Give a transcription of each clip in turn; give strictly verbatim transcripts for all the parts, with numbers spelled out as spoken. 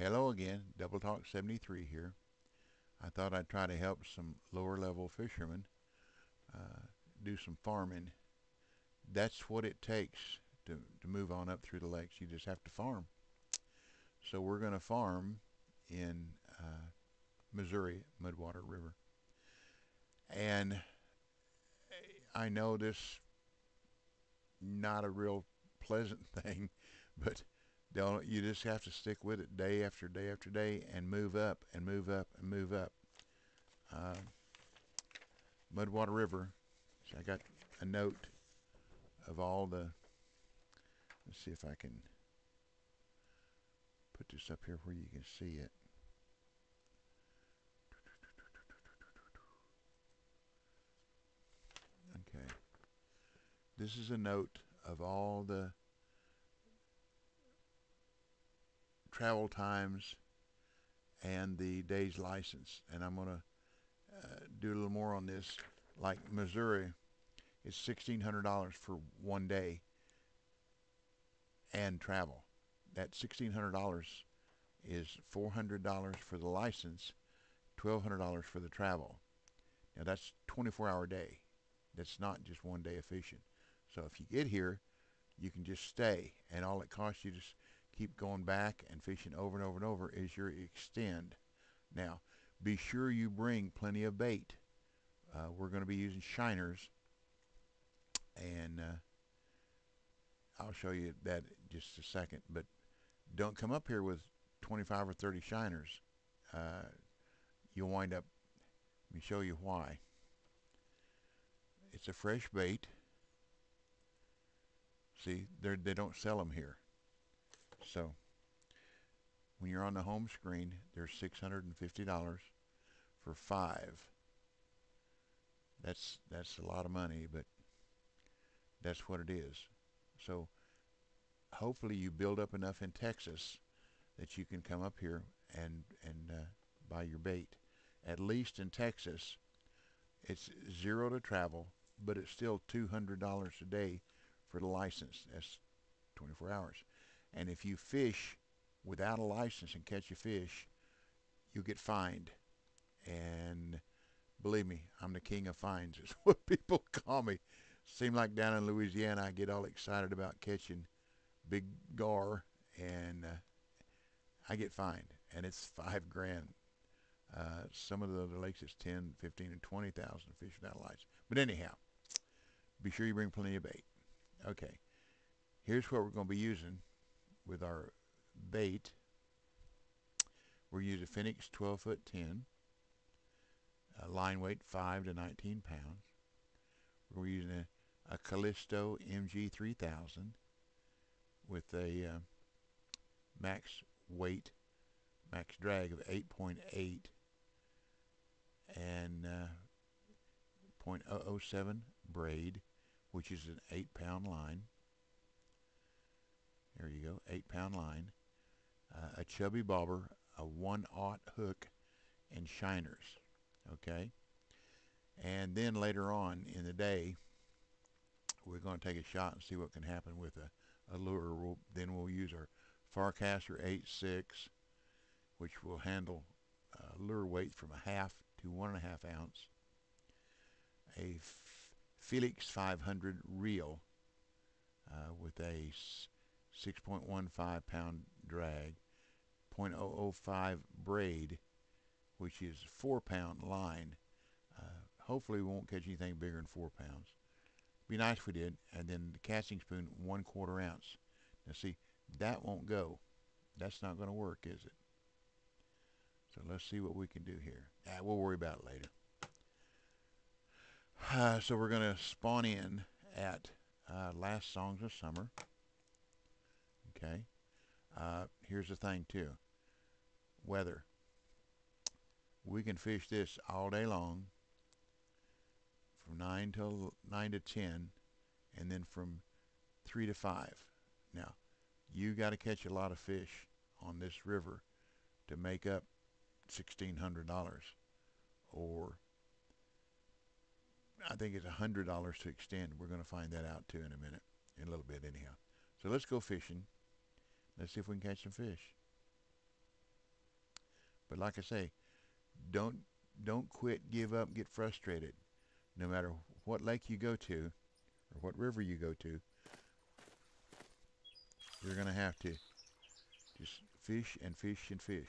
Hello again, Double Talk seventy-three here. I thought I'd try to help some lower level fishermen uh, do some farming. That's what it takes to, to move on up through the lakes. You just have to farm. So we're going to farm in uh, Missouri Mudwater River. And I know this not a real pleasant thing, but Don't, you just have to stick with it day after day after day and move up and move up and move up. Uh, Mudwater River. So I got a note of all the... Let's see if I can put this up here where you can see it. Okay. This is a note of all the travel times and the day's license, and I'm gonna uh, do a little more on this. Like Missouri, it's sixteen hundred dollars for one day and travel. That sixteen hundred dollars is four hundred dollars for the license, twelve hundred dollars for the travel. Now that's twenty-four hour day. That's not just one day of fishing. So if you get here, you can just stay, and all it costs you just keep going back and fishing over and over and over is your extend. Now, be sure you bring plenty of bait. Uh, we're going to be using shiners, and uh, I'll show you that in just a second. But don't come up here with twenty-five or thirty shiners. Uh, you'll wind up, let me show you why. It's a fresh bait. See, they don't sell them here. So, when you're on the home screen, there's six hundred fifty dollars for five. That's that's a lot of money, but that's what it is. So, hopefully you build up enough in Texas that you can come up here and, and uh, buy your bait. At least in Texas, it's zero to travel, but it's still two hundred dollars a day for the license. That's twenty-four hours. And if you fish without a license and catch a fish, you'll get fined. And believe me, I'm the king of fines. It's what people call me. Seem like down in Louisiana, I get all excited about catching big gar, and uh, I get fined. And it's five grand. Uh, some of the other lakes, it's ten, fifteen, and twenty thousand fish without a license. But anyhow, be sure you bring plenty of bait. Okay, here's what we're going to be using. With our bait, we're using a Phoenix twelve foot ten, line weight five to nineteen pounds. We're using a, a Callisto M G three thousand with a uh, max weight, max drag of eight point eight and uh, point oh oh seven braid, which is an eight pound line. There you go, eight pound line, uh, a chubby bobber, a one aught hook, and shiners, okay? And then later on in the day, we're going to take a shot and see what can happen with a, a lure. We'll, then we'll use our Farcaster eighty-six, which will handle uh, lure weight from a half to one and a half ounce, a Felix five hundred reel uh, with a six point one five pound drag, point oh oh five braid, which is four pound line. Uh, hopefully we won't catch anything bigger than four pounds. Be nice if we did. And then the casting spoon, one quarter ounce. Now see, that won't go. That's not going to work, is it? So let's see what we can do here. Ah, we'll worry about it later. Uh, so we're going to spawn in at uh, Last Songs of Summer. Okay, uh, here's the thing too, weather. We can fish this all day long from nine to ten, and then from three to five. Now, you got to catch a lot of fish on this river to make up sixteen hundred dollars, or I think it's one hundred dollars to extend. We're going to find that out too in a minute, in a little bit anyhow. So let's go fishing. Let's see if we can catch some fish. But like I say, don't don't quit, give up, get frustrated. No matter what lake you go to or what river you go to, you're going to have to just fish and fish and fish.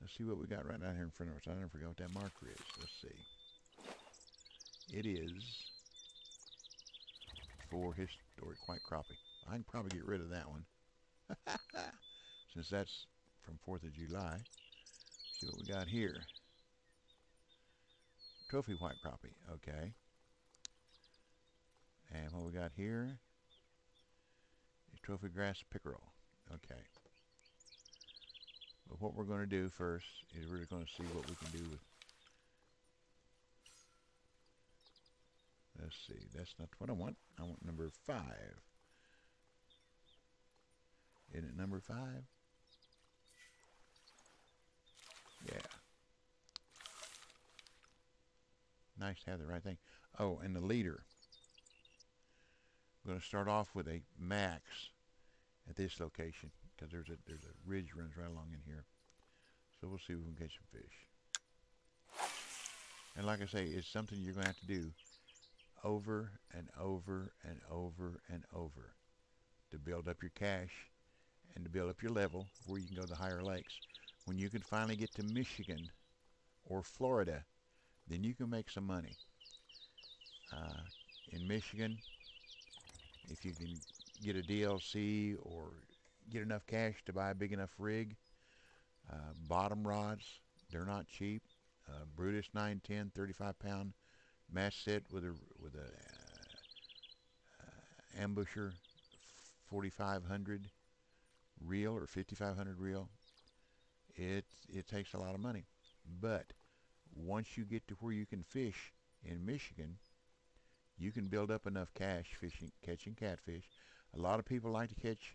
Let's see what we got right down here in front of us. I never forgot what that marker is. Let's see. It is for historic white crappie. I can probably get rid of that one since that's from fourth of July. Let's see what we got here. Trophy white crappie. Okay. And what we got here is trophy grass pickerel. Okay. But what we're going to do first is we're going to see what we can do with. Let's see. That's not what I want. I want number five. Isn't it number five? Yeah. Nice to have the right thing. Oh, and the leader. I'm going to start off with a max at this location because there's a there's a ridge runs right along in here. So we'll see if we can catch some fish. And like I say, it's something you're going to have to do over and over and over and over to build up your cash and to build up your level where you can go to higher lakes. When you can finally get to Michigan or Florida, then you can make some money. Uh, in Michigan, if you can get a D L C or get enough cash to buy a big enough rig, uh, bottom rods, they're not cheap. Uh, Brutus nine ten, thirty-five pound mast set with a with a uh, uh, ambusher forty-five hundred reel or fifty-five hundred reel. It it takes a lot of money, but once you get to where you can fish in Michigan, you can build up enough cash fishing catching catfish. A lot of people like to catch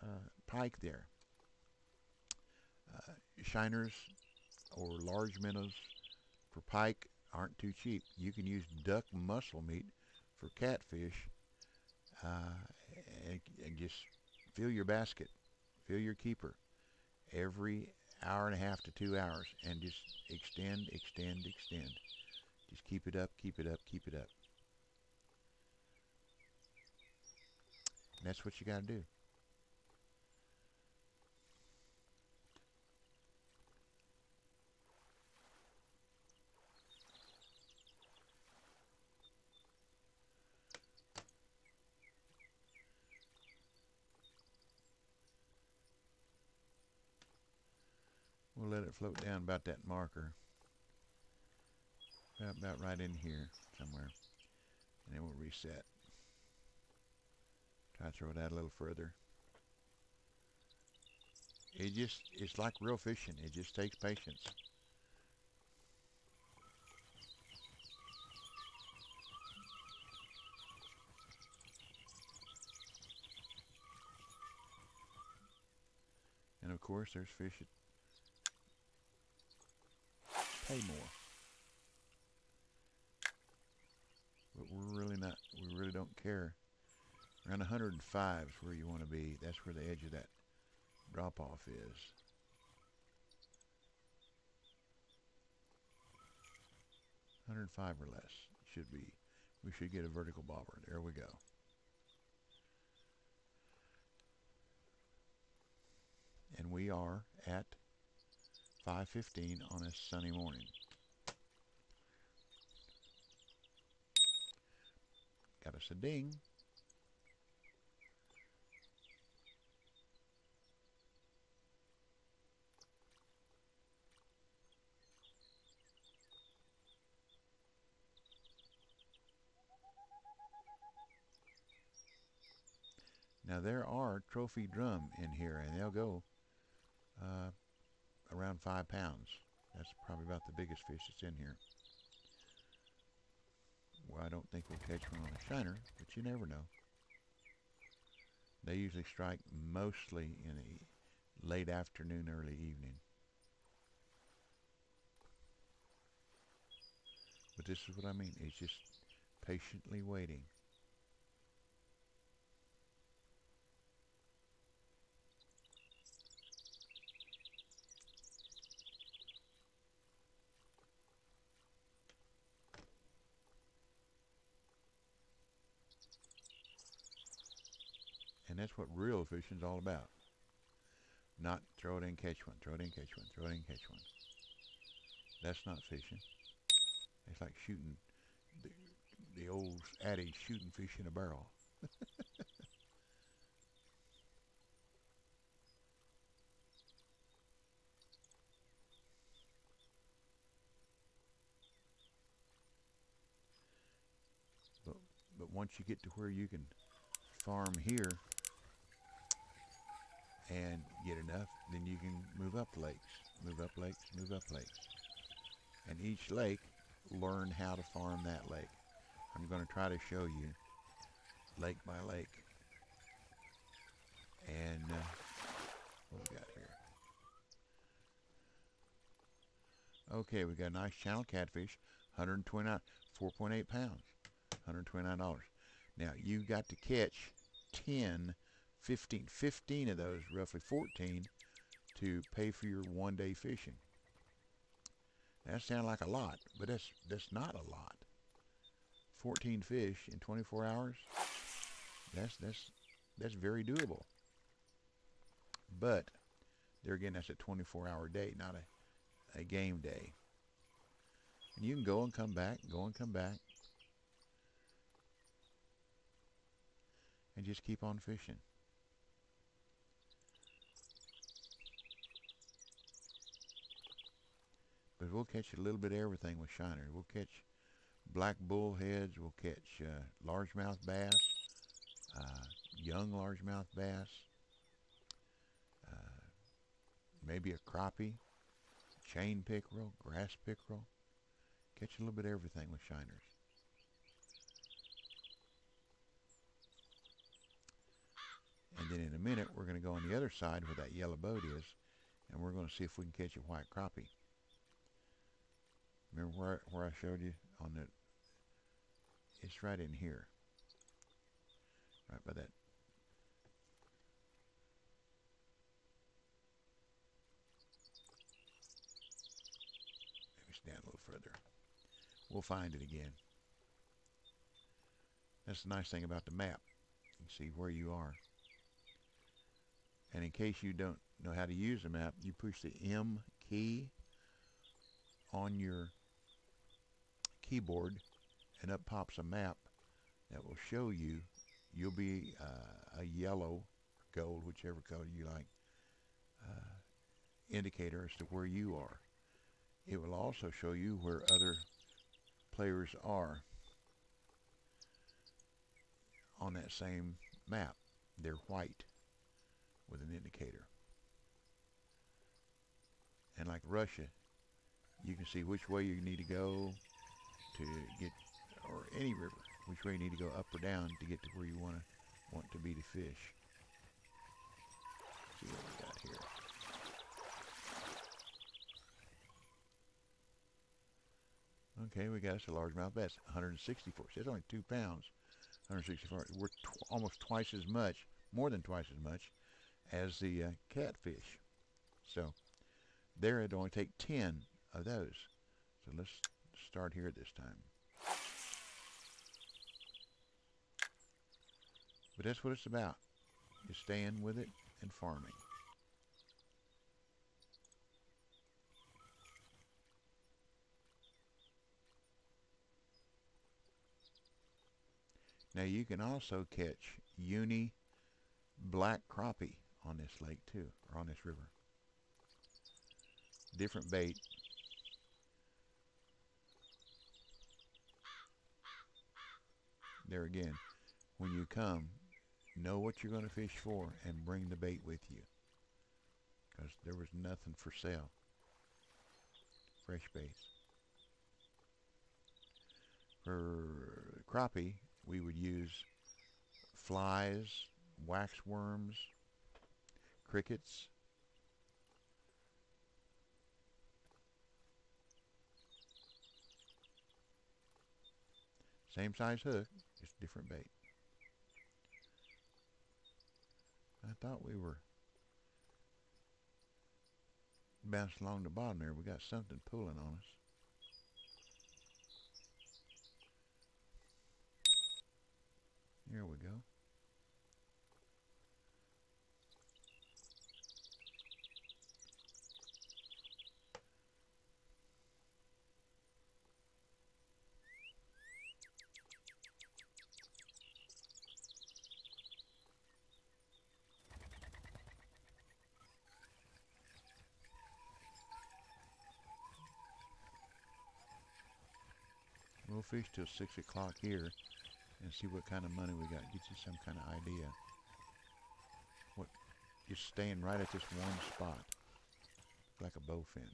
uh, pike there, uh, shiners or large minnows for pike aren't too cheap. You can use duck muscle meat for catfish, uh, and, and just fill your basket, fill your keeper every hour and a half to two hours and just extend, extend, extend. Just keep it up, keep it up, keep it up. And that's what you got to do. We'll let it float down about that marker, about, about right in here somewhere, and then we'll reset. Try to throw it out a little further. It just, it's like real fishing. It just takes patience. And of course there's fish at more, but we're really not, we really don't care. Around one hundred five is where you want to be. That's where the edge of that drop off is. one hundred five or less should be, we should get a vertical bobber. There we go. And we are at five fifteen on a sunny morning. Got us a ding. Now there are trophy drum in here, and they'll go uh, around five pounds. That's probably about the biggest fish that's in here. Well, I don't think we'll catch one on a shiner, but you never know. They usually strike mostly in the late afternoon, early evening. But this is what I mean. It's just patiently waiting. that's what real fishing's all about. Not throw it in, catch one, throw it in, catch one, throw it in, catch one. That's not fishing. It's like shooting, the, the old adage, shooting fish in a barrel. but, but once you get to where you can farm here and get enough, then you can move up lakes, move up lakes, move up lakes. And each lake, learn how to farm that lake. I'm going to try to show you lake by lake. And uh, what we got here? Okay, we got a nice channel catfish, one hundred twenty-nine, four point eight pounds, one hundred twenty-nine dollars. Now you got to catch ten, fifteen, fifteen of those, roughly fourteen, to pay for your one-day fishing. That sounds like a lot, but that's, that's not a lot. fourteen fish in twenty-four hours, that's, that's, that's very doable. But there again, that's a twenty-four hour day, not a, a game day. And you can go and come back, go and come back, and just keep on fishing. But we'll catch a little bit of everything with shiner. We'll catch black bullheads. We'll catch uh, largemouth bass, uh, young largemouth bass, uh, maybe a crappie, chain pickerel, grass pickerel. Catch a little bit of everything with shiners. And then in a minute, we're going to go on the other side where that yellow boat is, and we're going to see if we can catch a white crappie. Remember where, where I showed you on the, it's right in here, right by that. Maybe it's down a little further. We'll find it again. That's the nice thing about the map. You can see where you are. And in case you don't know how to use the map, you push the M key on your keyboard, and up pops a map that will show you. You'll be uh, a yellow, gold, whichever color you like, uh, indicator as to where you are. It will also show you where other players are on that same map. They're white with an indicator. And like Russia, you can see which way you need to go to get, or any river, which way you need to go up or down to get to where you want to want to be to fish. Let's see what we got here. Okay, we got us a largemouth bass, one hundred sixty-four. So it's only two pounds, one hundred sixty-four. We're tw almost twice as much, more than twice as much, as the uh, catfish. So there, it only take ten. Of those. So let's start here this time. But that's what it's about. Just staying with it and farming. Now you can also catch uni black crappie on this lake too, or on this river. Different bait. There again, when you come, know what you're going to fish for and bring the bait with you, because there was nothing for sale. Fresh baits. For crappie, we would use flies, wax worms, crickets. Same size hook, just different bait. I thought we were bouncing along the bottom there. We got something pulling on us. Here we go. fish till six o'clock here and see what kind of money we got. Get you some kind of idea. What? Just staying right at this one spot, like a bowfin.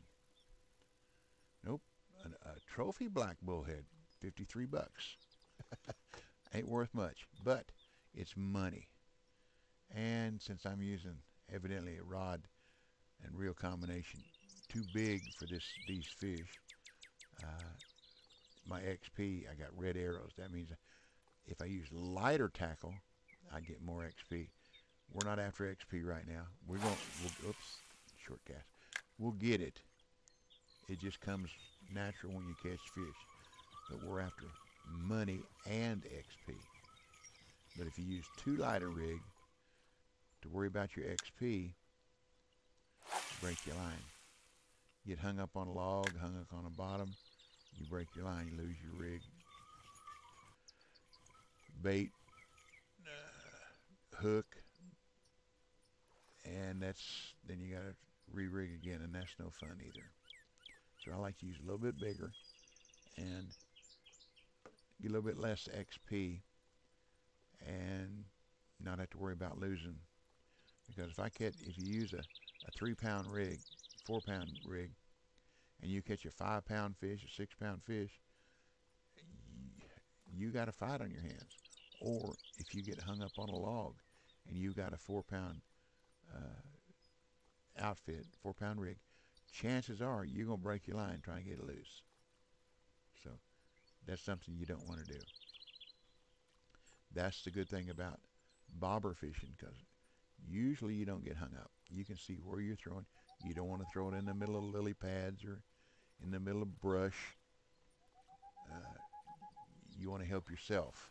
Nope, An, a trophy black bullhead, fifty-three bucks. Ain't worth much, but it's money. And since I'm using evidently a rod and reel combination too big for this these fish, uh, my X P, I got red arrows. That means if I use lighter tackle, I get more X P. We're not after X P right now. We're going to, we'll, oops, short cast. We'll get it. It just comes natural when you catch fish. But we're after money and X P. But if you use too light a rig to worry about your X P, break your line. Get hung up on a log, hung up on a bottom, you break your line, you lose your rig. Bait, uh, hook, and that's, then you gotta re-rig again, and that's no fun either. So I like to use a little bit bigger and get a little bit less X P and not have to worry about losing. Because if I catch, if you use a, a three pound rig, four pound rig, and you catch a five pound fish, a six pound fish, you, you got a fight on your hands. Or if you get hung up on a log and you got a four pound uh, outfit, four pound rig, chances are you're going to break your line trying to get it loose. So that's something you don't want to do. That's the good thing about bobber fishing, because usually you don't get hung up. You can see where you're throwing. You don't want to throw it in the middle of lily pads or in the middle of brush. Uh, you want to help yourself.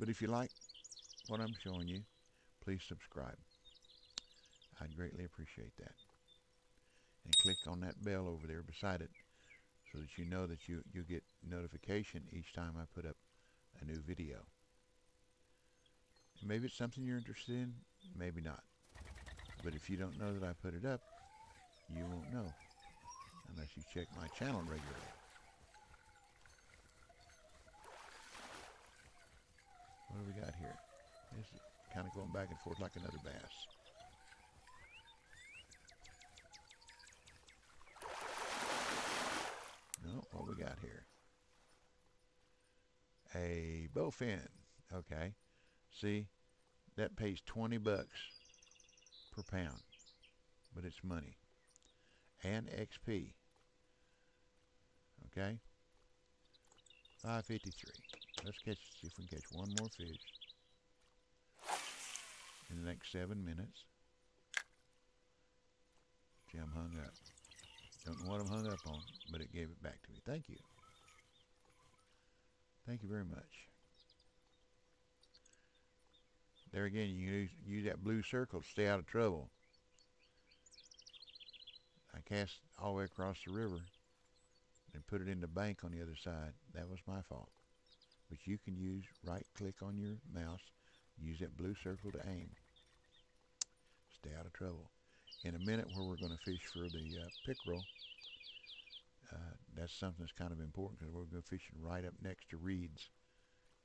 But if you like what I'm showing you, please subscribe. I'd greatly appreciate that. And click on that bell over there beside it so that you know that you, you get notification each time I put up a new video. And maybe it's something you're interested in, maybe not. But if you don't know that I put it up, you won't know unless you check my channel regularly. What do we got here? This is kind of going back and forth like another bass. No, what we got here? A bowfin. Okay. See, that pays twenty bucks per pound, but it's money and X P. Okay. five fifty-three. Let's catch, see if we can catch one more fish in the next seven minutes. See, I'm hung up. Don't know what I'm hung up on, but it gave it back to me. Thank you. Thank you very much. There again, you use, use that blue circle to stay out of trouble. I cast all the way across the river and put it in the bank on the other side. That was my fault. But you can use right click on your mouse, use that blue circle to aim. Stay out of trouble. In a minute where we're going to fish for the uh, pickerel, uh, that's something that's kind of important because we're going to fishing right up next to reeds.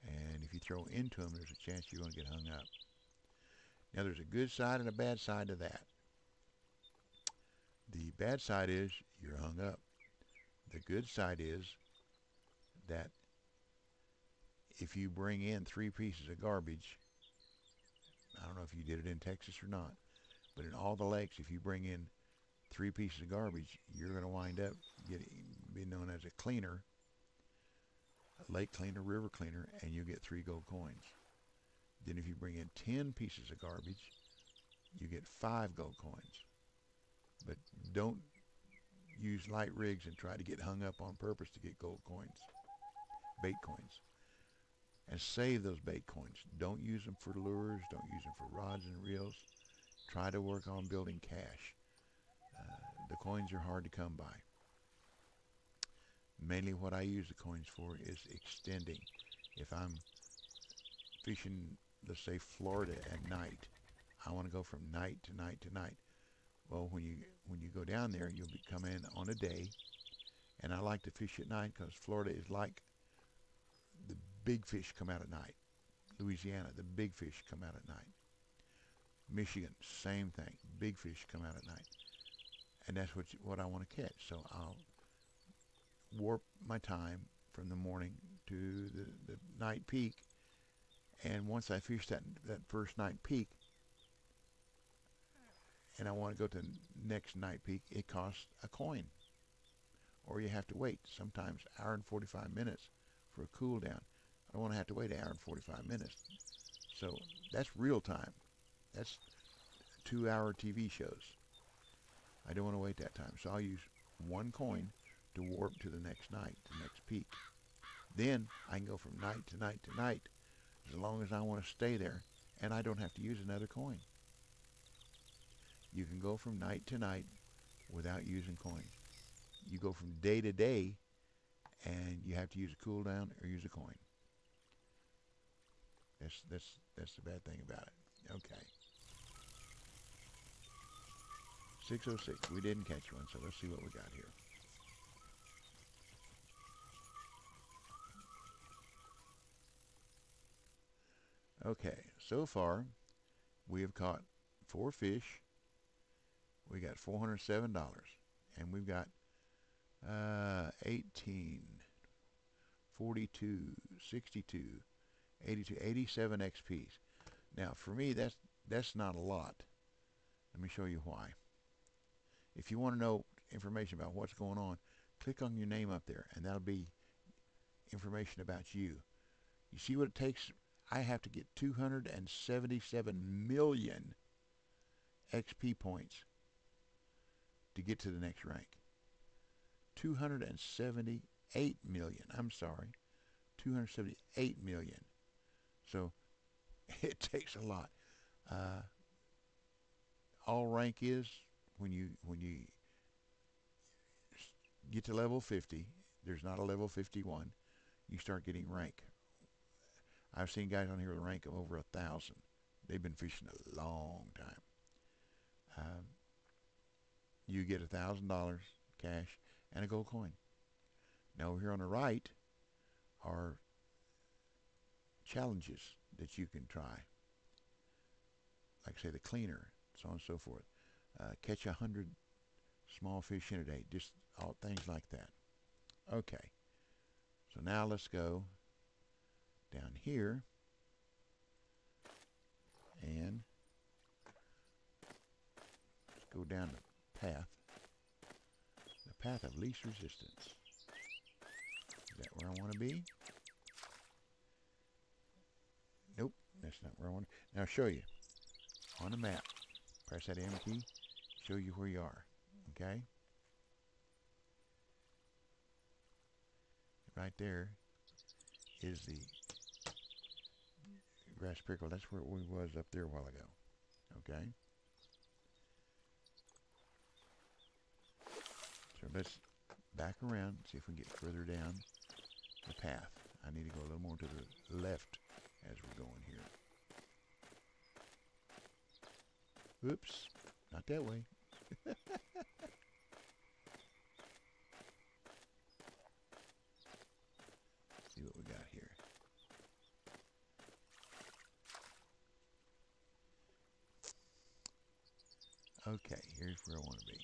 And if you throw into them, there's a chance you're going to get hung up. Now there's a good side and a bad side to that. The bad side is you're hung up. The good side is that if you bring in three pieces of garbage, I don't know if you did it in Texas or not, but in all the lakes, if you bring in three pieces of garbage, you're going to wind up getting, being known as a cleaner, a lake cleaner, river cleaner, and you'll get three gold coins. Then if you bring in ten pieces of garbage, you get five gold coins. But don't use light rigs and try to get hung up on purpose to get gold coins, bait coins. And save those bait coins. Don't use them for lures. Don't use them for rods and reels. Try to work on building cash. Uh, the coins are hard to come by. Mainly what I use the coins for is extending. If I'm fishing, let's say Florida at night, I want to go from night to night to night. Well, when you when you go down there, you'll be come in on a day, and I like to fish at night because Florida is like the big fish come out at night. Louisiana, the big fish come out at night. Michigan, same thing. Big fish come out at night, and that's what you, what I want to catch. So I'll warp my time from the morning to the, the night peak, and once I fish that that first night peak, and I want to go to the next night peak, it costs a coin, or you have to wait sometimes hour and forty-five minutes for a cool down. I don't want to have to wait an hour and forty-five minutes, so that's real time. That's two-hour T V shows. I don't want to wait that time, so I'll use one coin to warp to the next night, the next peak. Then I can go from night to night to night as long as I want to stay there, and I don't have to use another coin. You can go from night to night without using coins. You go from day to day, and you have to use a cool down or use a coin. That's, that's, that's the bad thing about it. Okay. six oh six. We didn't catch one, so let's see what we got here. Okay, so far we have caught four fish. We got four hundred seven dollars, and we've got uh, eighteen, forty-two, sixty-two, eighty-two, eighty-seven X Ps. Now for me, that's that's not a lot. Let me show you why. If you want to know information about what's going on, click on your name up there, and that'll be information about you. You see what it takes? I have to get two hundred seventy-seven million X P points to get to the next rank. two hundred seventy-eight million. I'm sorry. two hundred seventy-eight million. So it takes a lot. Uh, all rank is when you when you get to level fifty. There's not a level fifty-one. You start getting rank. I've seen guys on here with a rank of over a thousand. They've been fishing a long time. Um, you get a thousand dollars cash and a gold coin. Now over here on the right are challenges that you can try. Like say the cleaner, so on and so forth. Uh, catch a hundred small fish in a day. Just all things like that. Okay. So now let's go down here and let's go down the path the path of least resistance. Is that where I want to be? Nope, that's not where I want to be. Now I'll show you on the map. Press that M key, show you where you are. Okay, right there is the grass pickerel. That's where we was up there a while ago. Okay, so let's back around, see if we can get further down the path. I need to go a little more to the left as we're going here. Oops, not that way. See what we got here. Okay, here's where I want to be.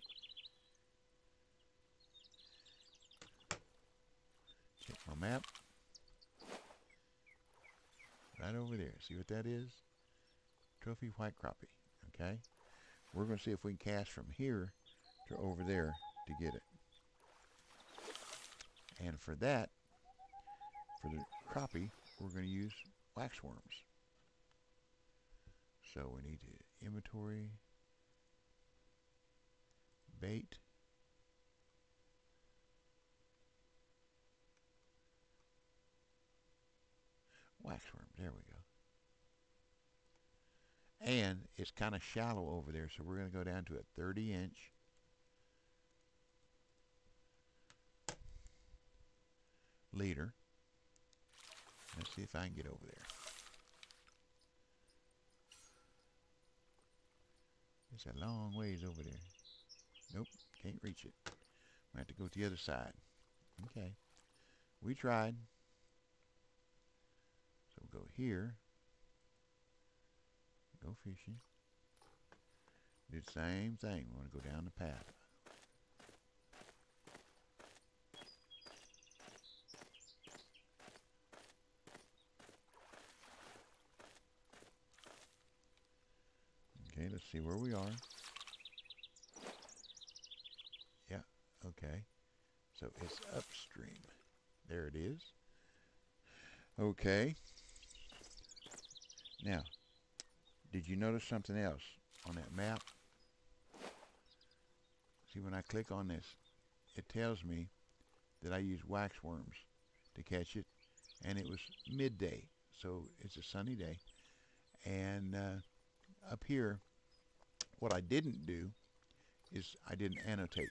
Check my map. Right over there. See what that is? Trophy white crappie. Okay. We're going to see if we can cast from here to over there to get it. And for that, for the crappie, we're going to use waxworms. So we need to inventory, bait, waxworm, there we go. And it's kind of shallow over there, so we're going to go down to a thirty inch. Leader. Let's see if I can get over there. It's a long ways over there. Nope, can't reach it. We have to go to the other side. Okay. We tried. So we'll go here. Go fishing. Do the same thing. We want to go down the path. Okay, let's see where we are. Yeah, okay. So it's upstream. There it is. Okay. Now, did you notice something else on that map? See, when I click on this, it tells me that I used wax worms to catch it, and it was midday, so it's a sunny day. And uh, up here, what I didn't do is I didn't annotate.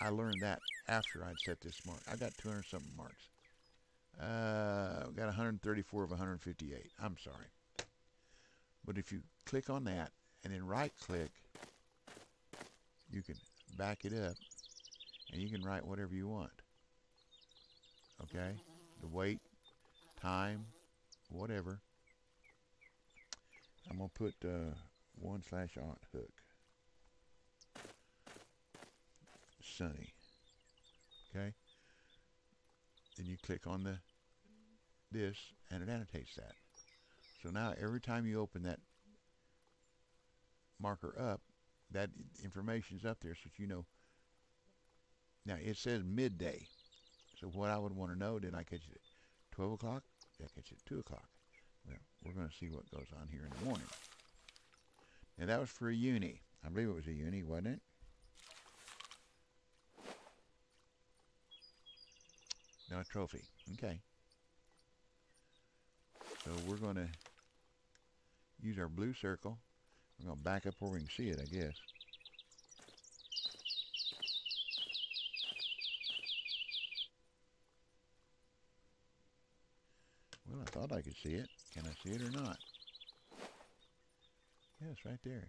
I learned that after I'd set this mark. I got two hundred something marks. Uh, got one hundred thirty-four of one hundred fifty-eight. I'm sorry. But if you click on that and then right click, you can back it up and you can write whatever you want. Okay? The weight, time, whatever. I'm going to put uh, one slash aunt hook. Sunny. Okay? Then you click on the this and it annotates that. So now every time you open that marker up, that information's up there so that you know. Now it says midday. So what I would want to know, did I catch it at twelve o'clock? Did I catch it at two o'clock? Well, we're going to see what goes on here in the morning. Now that was for a uni. I believe it was a uni, wasn't it? No, a trophy. Okay. So we're going to use our blue circle. We're going to back up where we can see it, I guess. Well, I thought I could see it. Can I see it or not? Yeah, it's right there.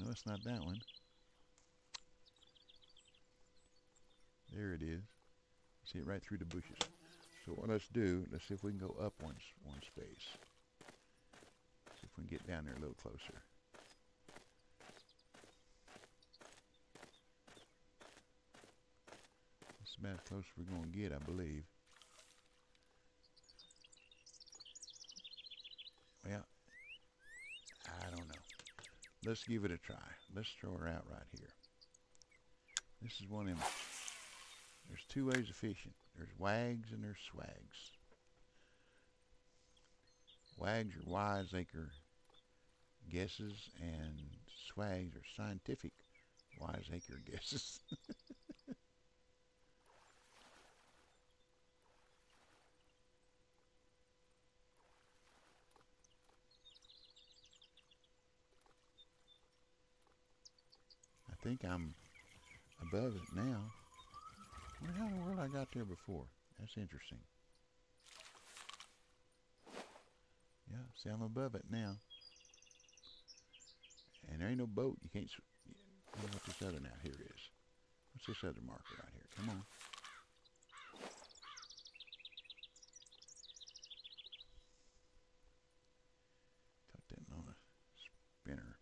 No, it's not that one. There it is. See it right through the bushes. So what let's do, let's see if we can go up one, one space. See if we can get down there a little closer. That's about as close as we're going to get, I believe. Well, I don't know. Let's give it a try. Let's throw her out right here. This is one of them. There's two ways of fishing. There's wags and there's swags. Wags are wiseacre guesses and swags are scientific wiseacre guesses. I think I'm above it now. I wonder how in the world I got there before. That's interesting. Yeah, see, I'm above it now. And there ain't no boat. You can't... You know what this other now here is. What's this other marker right here? Come on. Tucked that on a spinner.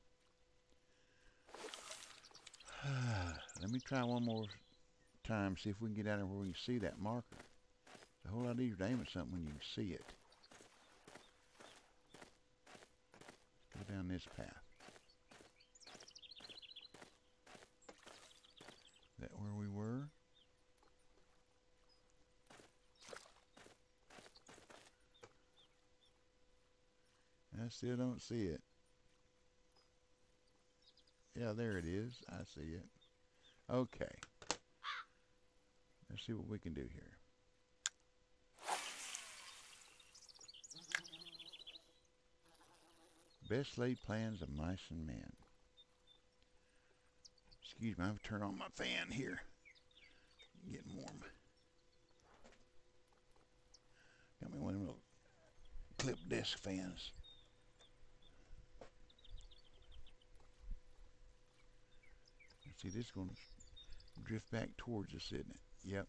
Let me try one more time, see if we can get out there where we can see that marker. It's a whole lot easier to aim at something when you can see it. Let's go down this path. Is that where we were? I still don't see it. Yeah, there it is. I see it. Okay. Let's see what we can do here. Best laid plans of mice and men. Excuse me, I've turned on my fan here. Getting warm. one of them little clip disc fins. See, this is going to drift back towards us, isn't it? Yep.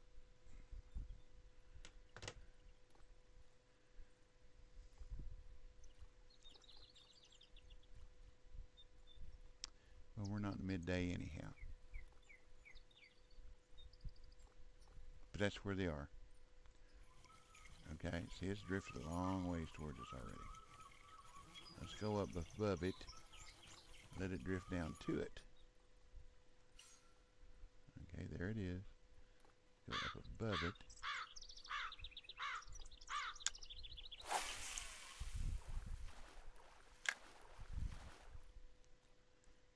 Well, we're not in midday anyhow. But that's where they are. Okay, see, it's drifted a long ways towards us already. Let's go up above it. Let it drift down to it. Okay, there it is. Go up above it.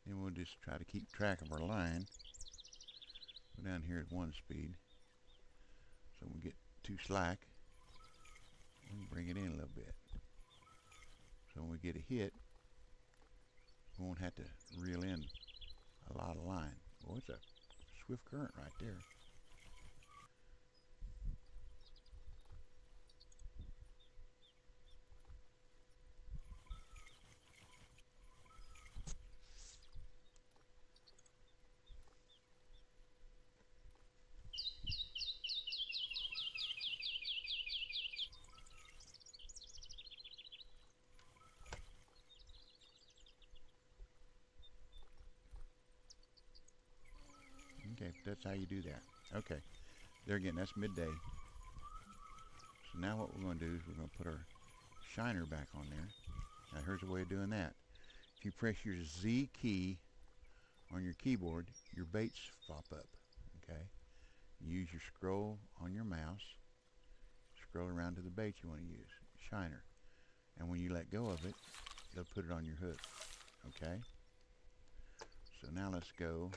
And we'll just try to keep track of our line. Go down here at one speed. So we get too slack. And bring it in a little bit. So when we get a hit, we won't have to reel in a lot of line. Boy, it's a swift current right there. Okay, that's how you do that. Okay, there again, that's midday. So now what we're going to do is we're going to put our shiner back on there. Now here's a way of doing that. If you press your Z key on your keyboard, your baits pop up. Okay, use your scroll on your mouse. Scroll around to the bait you want to use, shiner. And when you let go of it, they'll put it on your hook. Okay, so now let's go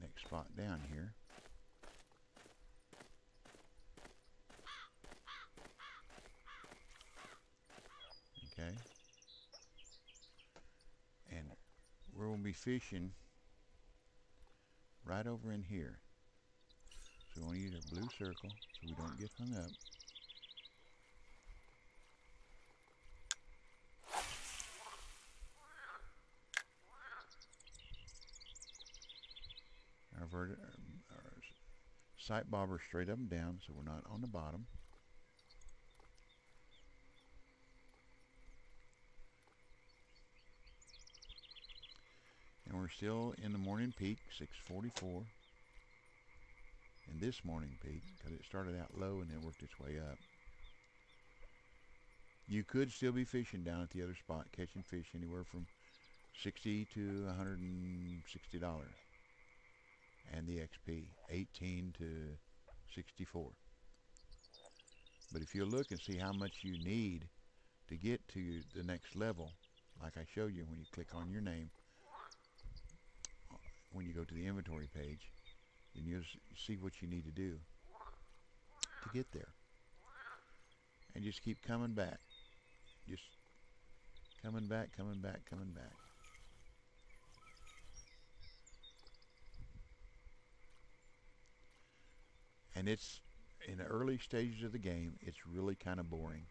next spot down here. Okay. And we'll be fishing right over in here. So we want to use our blue circle so we don't get hung up. Our, vert our, our sight bobber straight up and down, so we're not on the bottom. And we're still in the morning peak, six forty-four. In this morning peak, because it started out low and then worked its way up. You could still be fishing down at the other spot, catching fish anywhere from sixty to one hundred sixty dollars. And the X P, eighteen to sixty-four. But if you look and see how much you need to get to the next level, like I showed you when you click on your name, when you go to the inventory page, then you'll see what you need to do to get there. And just keep coming back. Just coming back, coming back, coming back. And it's, in the early stages of the game, it's really kind of boring.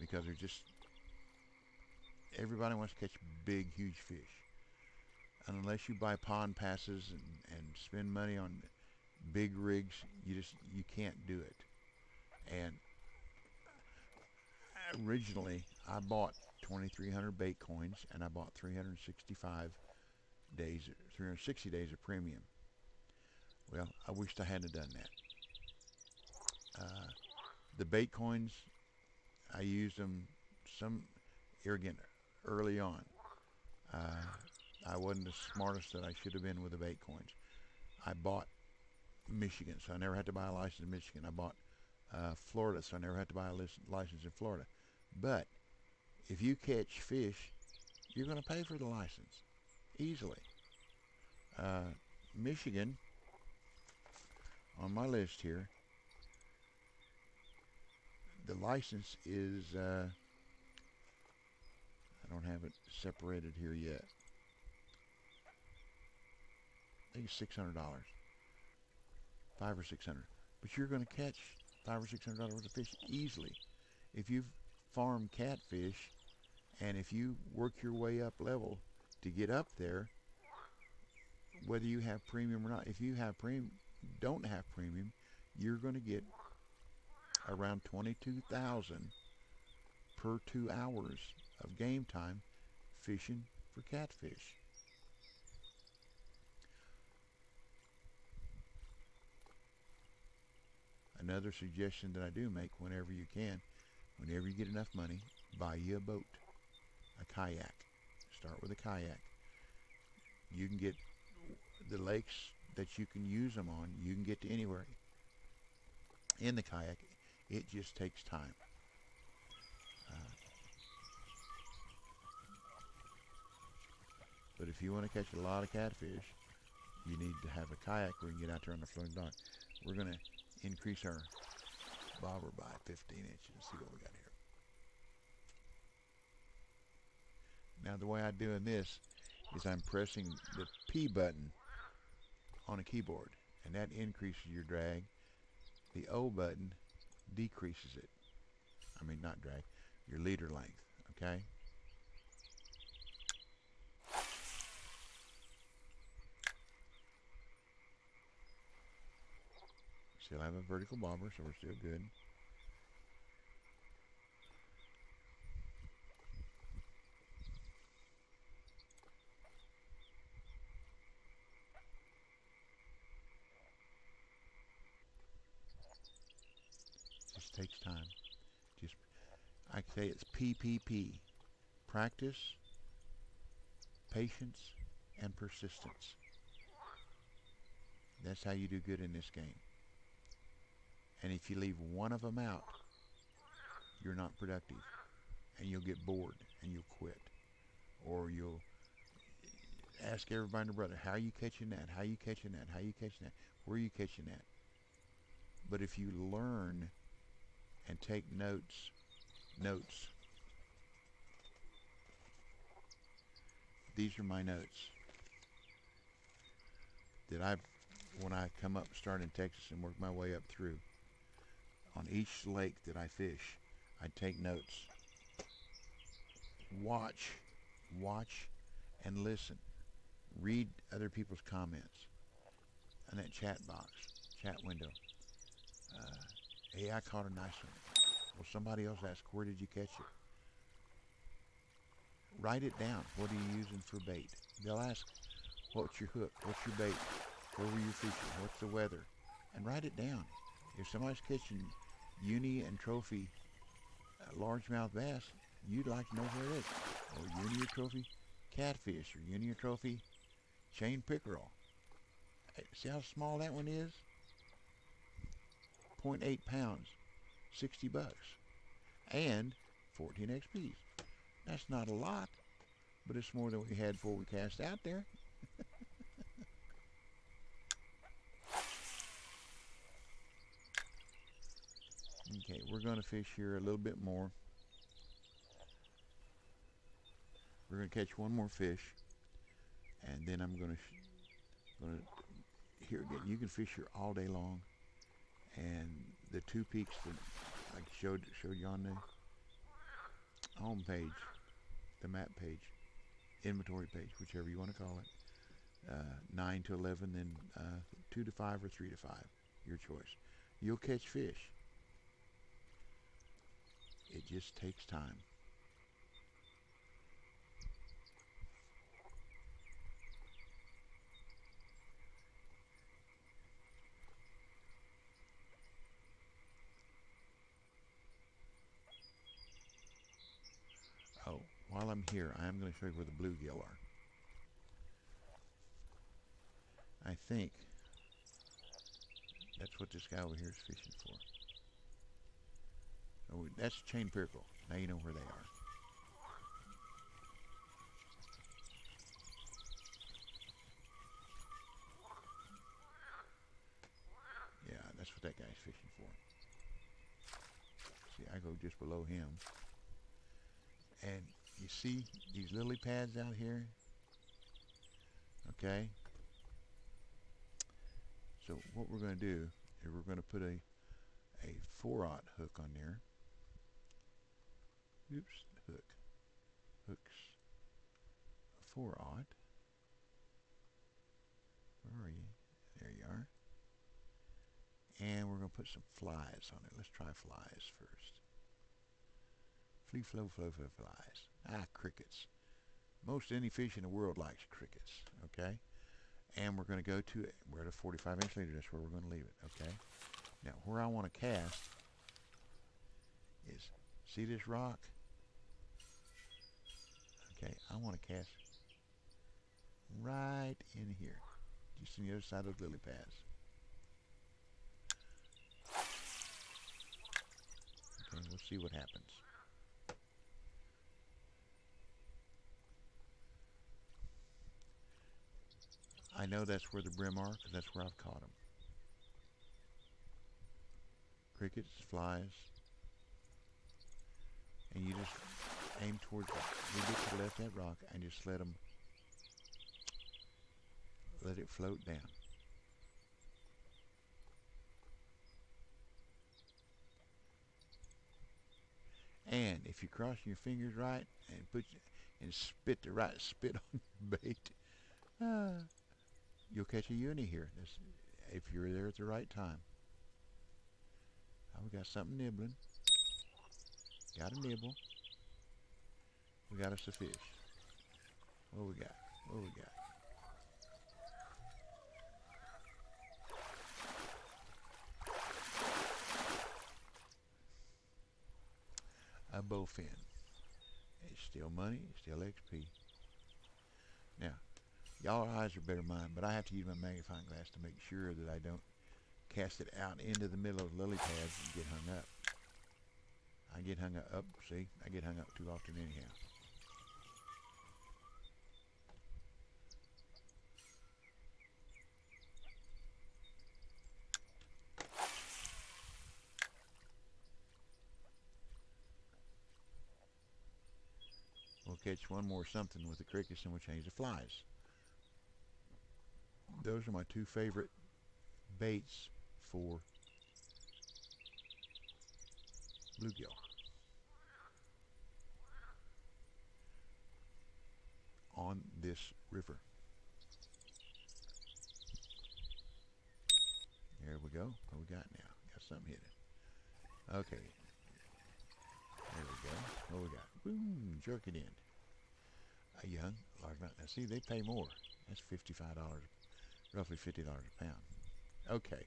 Because there's just, everybody wants to catch big, huge fish. And unless you buy pond passes and, and spend money on big rigs, you just, you can't do it. And originally, I bought twenty-three hundred bait coins and I bought three hundred sixty-five days, three hundred sixty days of premium. Well, I wished I hadn't done that. Uh, the bait coins, I used them some, here again, early on. Uh, I wasn't the smartest that I should have been with the bait coins. I bought Michigan, so I never had to buy a license in Michigan. I bought uh, Florida, so I never had to buy a license in Florida. But if you catch fish, you're going to pay for the license easily. Uh, Michigan, on my list here, the license is, uh, I don't have it separated here yet. I think it's six hundred dollars, five or six hundred. But you're going to catch five or six hundred dollars worth of fish easily. If you farm catfish, and if you work your way up level to get up there, whether you have premium or not, if you have premium, don't have premium, you're going to get around twenty-two thousand per two hours of game time fishing for catfish. Another suggestion that I do make whenever you can, whenever you get enough money, buy you a boat, a kayak. Start with a kayak. You can get the lakes that you can use them on, you can get to anywhere in the kayak. It just takes time. Uh, but if you want to catch a lot of catfish, you need to have a kayak where you can get out there on the floating dock. We're going to increase our bobber by fifteen inches. Let's see what we got here. Now the way I'm doing this is I'm pressing the P button on a keyboard, and that increases your drag. The O button decreases it. I mean, not drag, your leader length, okay? Still have a vertical bobber, so we're still good. Just takes time. Just, I can say it's P P P. Practice, patience, and persistence. That's how you do good in this game. And if you leave one of them out, you're not productive, and you'll get bored, and you'll quit, or you'll ask everybody and their brother, how are you catching that? How are you catching that? How are you catching that? Where are you catching that? But if you learn and take notes, notes. These are my notes that I've, when I come up, start in Texas and work my way up through. On each lake that I fish, I take notes. Watch, watch, and listen. Read other people's comments in that chat box, chat window. Uh, hey, I caught a nice one. Well, somebody else asked, where did you catch it? Write it down. What are you using for bait? They'll ask, what's your hook? What's your bait? Where were you fishing? What's the weather? And write it down. If somebody's catching uni and trophy uh, largemouth bass, you'd like to know where it is. Or uni or trophy catfish, or uni or trophy chain pickerel. See how small that one is? zero point eight pounds, sixty bucks, and fourteen X Ps. That's not a lot, but it's more than we had before we cast out there. Okay, we're going to fish here a little bit more. We're going to catch one more fish, and then I'm going to, going to, here again, you can fish here all day long, and the two peaks that I showed, showed you on the home page, the map page, inventory page, whichever you want to call it, uh, nine to eleven, then uh, two to five or three to five, your choice. You'll catch fish. It just takes time. Oh, while I'm here, I am going to show you where the bluegill are. I think that's what this guy over here is fishing for. Oh, that's chain pickerel. Now you know where they are. Yeah, that's what that guy's fishing for. See, I go just below him. And you see these lily pads out here? Okay. So what we're going to do is we're going to put a a four aught hook on there. Oops, hook. Hooks. four aught. Where are you? There you are. And we're going to put some flies on it. Let's try flies first. Flea, flow, flow, flow, flies. Ah, crickets. Most any fish in the world likes crickets, okay? And we're going to go to, we're at a forty-five inch leader. That's where we're going to leave it, okay? Now, where I want to cast is, see this rock? Okay, I want to cast right in here, just on the other side of the lily pads. Okay, we'll see what happens. I know that's where the brim are because that's where I've caught them. Crickets, flies, and you just aim towards that. You get to the left of that rock and just let them, let it float down. And if you're crossing your fingers right and put and spit the right spit on your bait, uh, you'll catch a uni here. That's, if you're there at the right time. Oh, we got something nibbling. Got a nibble. We got us a fish. What we got? What we got? A bowfin. It's still money, it's still X P. Now, y'all eyes are better than mine, but I have to use my magnifying glass to make sure that I don't cast it out into the middle of the lily pads and get hung up. I get hung up, see? I get hung up too often anyhow. We'll catch one more something with the crickets and we'll change the flies. Those are my two favorite baits for bluegill. On this river. There we go. What we got now? Got something hidden. Okay. There we go. What we got? Boom! Jerk it in. A young largemouth. Now see, they pay more. That's fifty-five dollars, roughly fifty dollars a pound. Okay.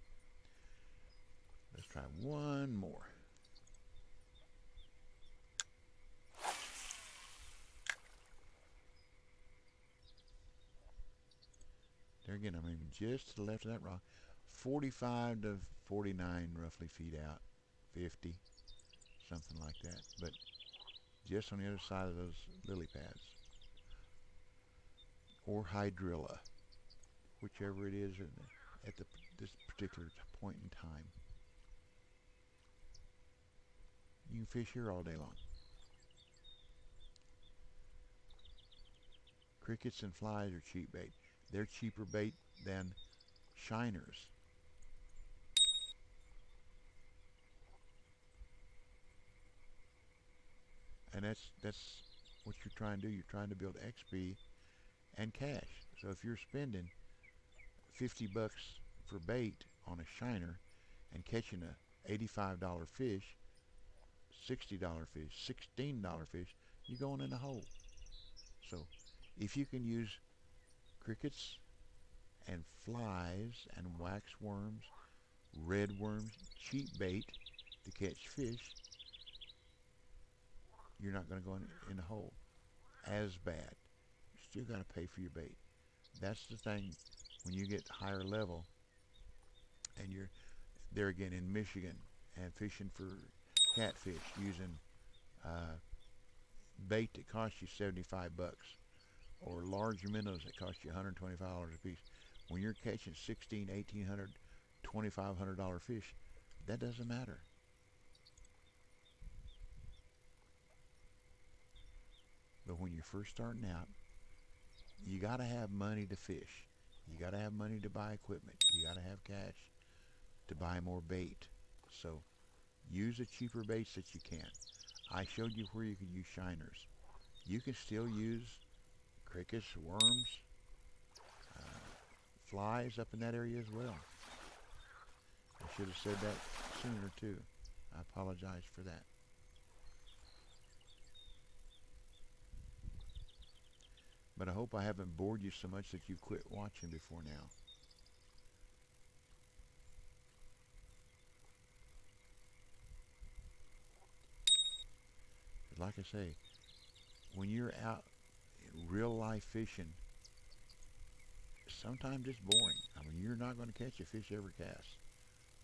Let's try one more. There again, I'm aiming just to the left of that rock. forty-five to forty-nine roughly feet out. fifty. Something like that. But just on the other side of those lily pads. Or hydrilla. Whichever it is in the, at the, this particular point in time. You can fish here all day long. Crickets and flies are cheap bait. They're cheaper bait than shiners. And that's that's what you're trying to do. You're trying to build X P and cash. So if you're spending fifty bucks for bait on a shiner and catching a eighty-five dollar fish, sixty dollar fish, sixteen dollar fish, you're going in the hole. So if you can use crickets and flies and wax worms, red worms, cheap bait to catch fish, you're not going to go in, in the hole as bad. You still got to pay for your bait. That's the thing when you get higher level and you're there again in Michigan and fishing for catfish using uh, bait that costs you seventy-five bucks. Or large minnows that cost you one hundred twenty-five dollars a piece. When you're catching sixteen, eighteen hundred, twenty-five hundred dollar fish, that doesn't matter. But when you're first starting out, you gotta have money to fish. You gotta have money to buy equipment. You gotta have cash to buy more bait. So Use the cheaper baits that you can. I showed you where you could use shiners. You can still use crickets, worms, uh, flies up in that area as well. I should have said that sooner too. I apologize for that. But I hope I haven't bored you so much that you quit watching before now. But like I say, when you're out real life fishing, sometimes it's boring. I mean, you're not going to catch a fish every cast.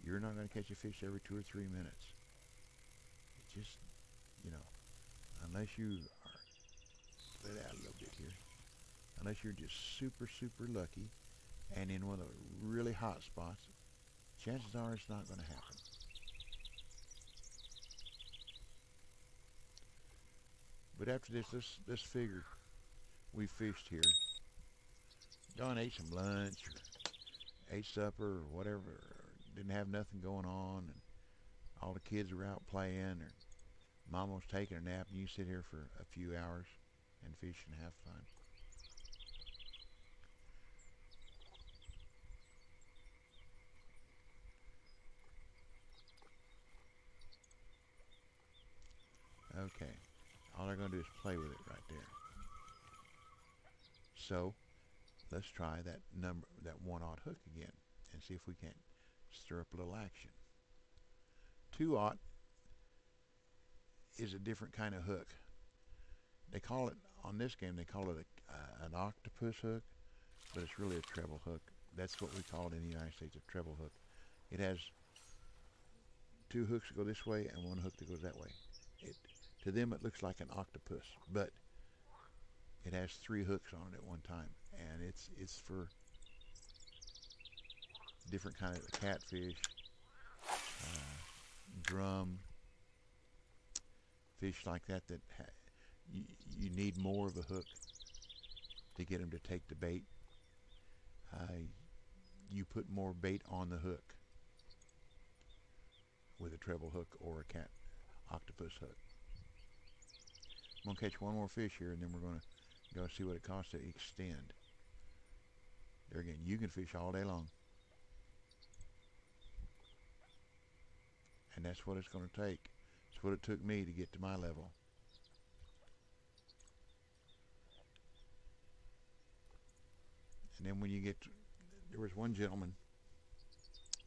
You're not going to catch a fish every two or three minutes. It just, you know, unless you are, let it out a little bit here, unless you're just super, super lucky and in one of the really hot spots, chances are it's not going to happen. But after this, let's, let's figure we fished here. Don ate some lunch, or ate supper, or whatever, or didn't have nothing going on, and all the kids were out playing, or Mom was taking a nap, and you sit here for a few hours and fish and have fun. Okay, all they're going to do is play with it right there. So let's try that number, that one-aught hook again, and see if we can't stir up a little action. Two-aught is a different kind of hook. They call it, on this game, they call it a, uh, an octopus hook, but it's really a treble hook. That's what we call it in the United States, a treble hook. It has two hooks that go this way and one hook that goes that way. It, to them, it looks like an octopus, but it has three hooks on it at one time, and it's it's for different kind of catfish, uh, drum, fish like that that ha you, you need more of a hook to get them to take the bait. Uh, you put more bait on the hook with a treble hook or a cat octopus hook. I'm gonna catch one more fish here, and then we're gonna go see what it costs to extend. There again, you can fish all day long. And that's what it's going to take. It's what it took me to get to my level. And then when you get to, there was one gentleman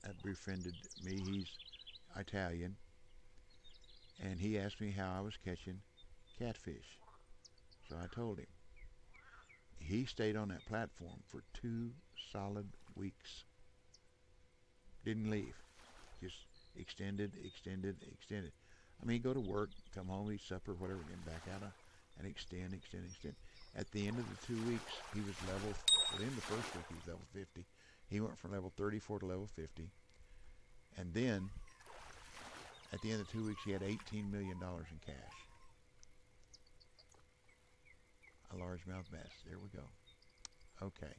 that befriended me. He's Italian. And he asked me how I was catching catfish. So I told him. He stayed on that platform for two solid weeks. Didn't leave. Just extended, extended, extended. I mean, go to work, come home, eat supper, whatever, then back out and extend, extend, extend. At the end of the two weeks, he was level, well, in the first week, he was level fifty. He went from level thirty-four to level fifty. And then, at the end of two weeks, he had eighteen million dollars in cash. A largemouth bass. There we go. Okay.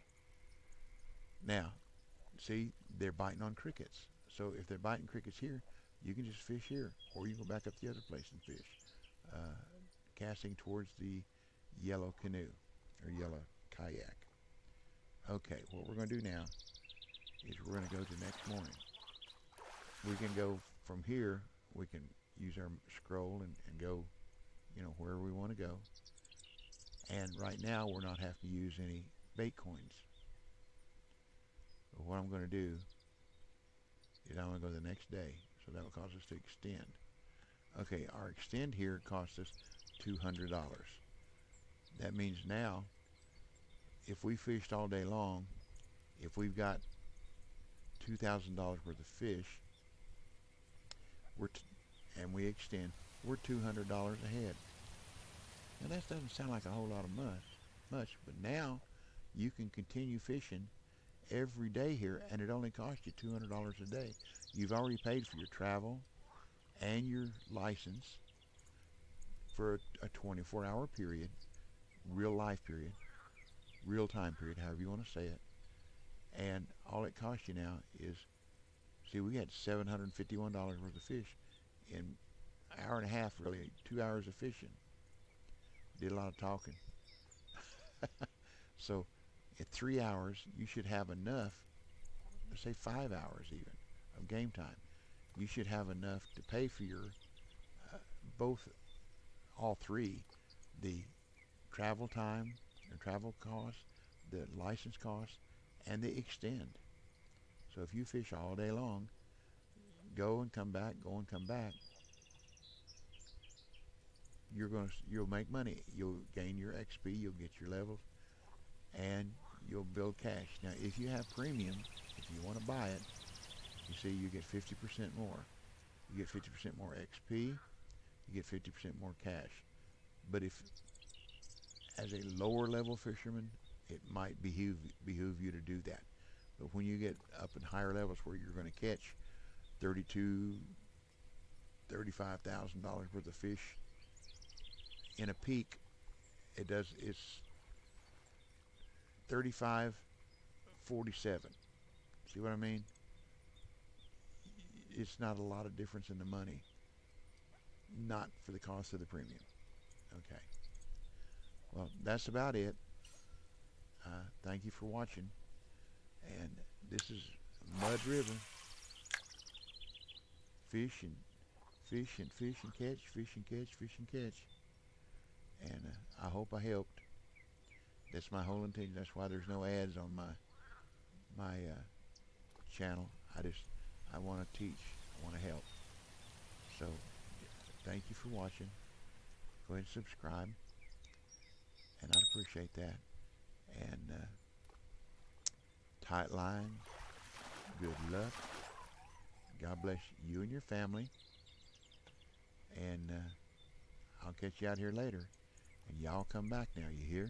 Now, see, they're biting on crickets. So if they're biting crickets here, you can just fish here, or you can go back up the other place and fish, uh, casting towards the yellow canoe or yellow kayak. Okay, what we're going to do now is we're going to go to the next morning. We can go from here. We can use our scroll and, and go, you know, wherever we want to go. And right now, we're not having to use any bait coins. But what I'm going to do is I'm going to go the next day. So that will cause us to extend. Okay, our extend here cost us two hundred dollars. That means now, if we fished all day long, if we've got two thousand dollars worth of fish, we're t and we extend, we're two hundred dollars ahead. Now that doesn't sound like a whole lot of much, much, but now you can continue fishing every day here, and it only costs you two hundred dollars a day. You've already paid for your travel and your license for a twenty-four hour period, real life period, real time period, however you want to say it. And all it costs you now is, see, we had seven hundred fifty-one dollars worth of fish in an hour and a half, really, two hours of fishing. Did a lot of talking. So at three hours, you should have enough, let's say five hours even, of game time. You should have enough to pay for your, uh, both, all three, the travel time, the travel cost, the license cost, and the extend. So if you fish all day long, go and come back, go and come back, you're going to, you'll make money. You'll gain your X P, you'll get your levels, and you'll build cash. Now, if you have premium, if you want to buy it, you see you get fifty percent more. You get fifty percent more X P, you get fifty percent more cash. But if, as a lower level fisherman, it might behoove, behoove you to do that. But when you get up in higher levels where you're going to catch thirty-two, thirty-five thousand dollars worth of fish in a peak, it does, it's thirty-five forty-seven. See what I mean? It's not a lot of difference in the money, not for the cost of the premium. Okay. Well, that's about it. Uh, thank you for watching. And this is Mud River. Fish and fish and fish and catch, fish and catch, fish and catch. And uh, I hope I helped. That's my whole intention. That's why there's no ads on my my uh, channel. I just I want to teach. I want to help. So thank you for watching. Go ahead and subscribe, and I'd appreciate that. And uh, tight line. Good luck. God bless you and your family. And uh, I'll catch you out here later. And y'all come back now. You hear?